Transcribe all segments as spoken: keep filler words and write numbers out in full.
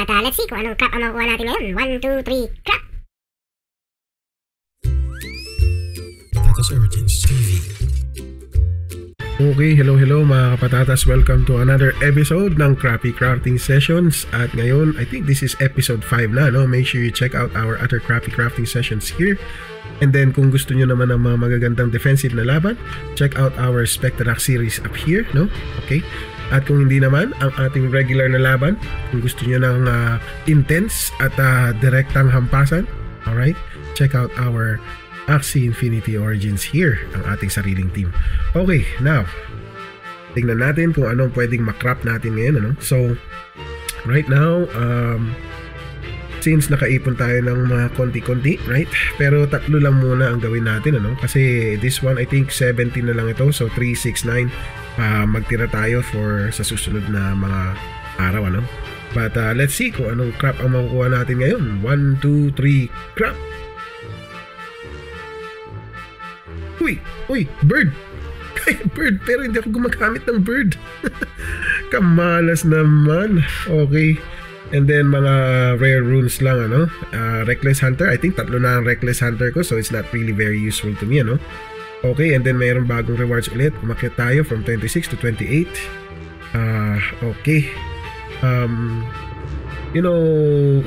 At uh, let's see kung anong crap ang makukuha natin ngayon. one, two, three, crap! Patatas Origins T V. Okay, hello hello mga kapatatas. Welcome to another episode ng Crappy Crafting Sessions. At ngayon, I think this is episode five na, no? Make sure you check out our other Crappy Crafting Sessions here. And then kung gusto nyo naman ng mga magagandang defensive na laban, check out our Specterax series up here, no? Okay. At kung hindi naman, ang ating regular na laban, kung gusto nyo ng uh, intense at uh, direktang hampasan, alright, check out our Axie Infinity Origins here, ang ating sariling team. Okay, now, tingnan natin kung anong pwedeng makrap natin ngayon, ano? So, right now, um, since nakaipon tayo ng mga konti-konti, right? Pero tatlo lang muna ang gawin natin, ano? Kasi this one, I think seventeen na lang ito, so three, six, nine, Uh, magtira tayo for sa susunod na mga araw, ano? But uh, let's see kung anong crap ang makukuha natin ngayon. one, two, three, crap! Uy! Uy! Bird! Bird! Pero hindi ako gumagamit ng bird! Kamalas naman! Okay. And then mga rare runes lang, ano? Uh, Reckless Hunter. I think tatlo na ang Reckless Hunter ko, so it's not really very useful to me, ano? Okay, and then mayroong bagong rewards ulit. Umakyat tayo from twenty-six to twenty-eight. Ah, uh, okay. Um, you know,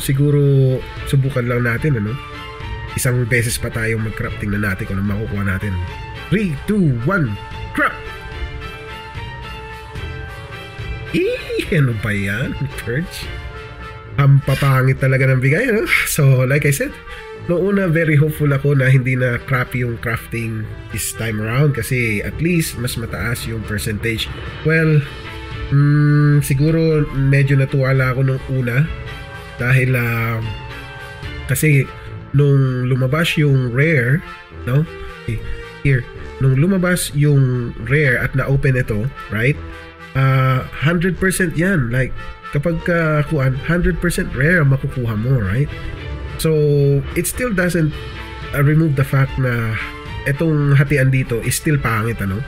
siguro subukan lang natin, ano? Isang beses pa tayo mag-crafting na natin kung ano makukuha natin. three, two, one, crap! Eee, ano ba yan, Perch? Ang papangit talaga ng bigay, ano? So, like I said, noong una, very hopeful ako na hindi na crappy yung crafting this time around kasi at least mas mataas yung percentage. Well, mm, siguro medyo natuwala ako nung una dahil uh, kasi nung lumabas yung rare, no? Okay, here, nung lumabas yung rare at na-open ito, right? Uh, one hundred percent yan. Like, kapag uh, kuan, one hundred percent rare makukuha mo, right? So, it still doesn't uh, remove the fact na itong hatian dito is still pangit, ano?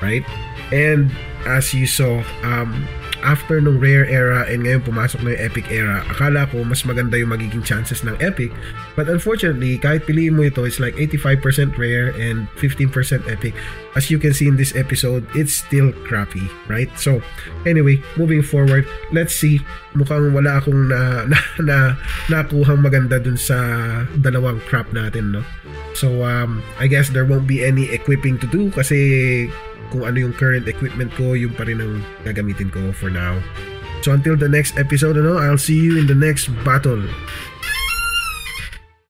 Right? And, as you saw, um, after nung rare era and ngayon pumasok na yung epic era, akala ko mas maganda yung magiging chances ng epic. But unfortunately, kahit piliin mo ito, it's like eighty-five percent rare and fifteen percent epic. As you can see in this episode, it's still crappy, right? So, anyway, moving forward, let's see. Mukhang wala akong na, na, na, nakuhang maganda dun sa dalawang crap natin, no? So, um, I guess there won't be any equipping to do kasi kung ano yung current equipment ko, yung pa rin ang gagamitin ko for now. So until the next episode, ano, I'll see you in the next battle.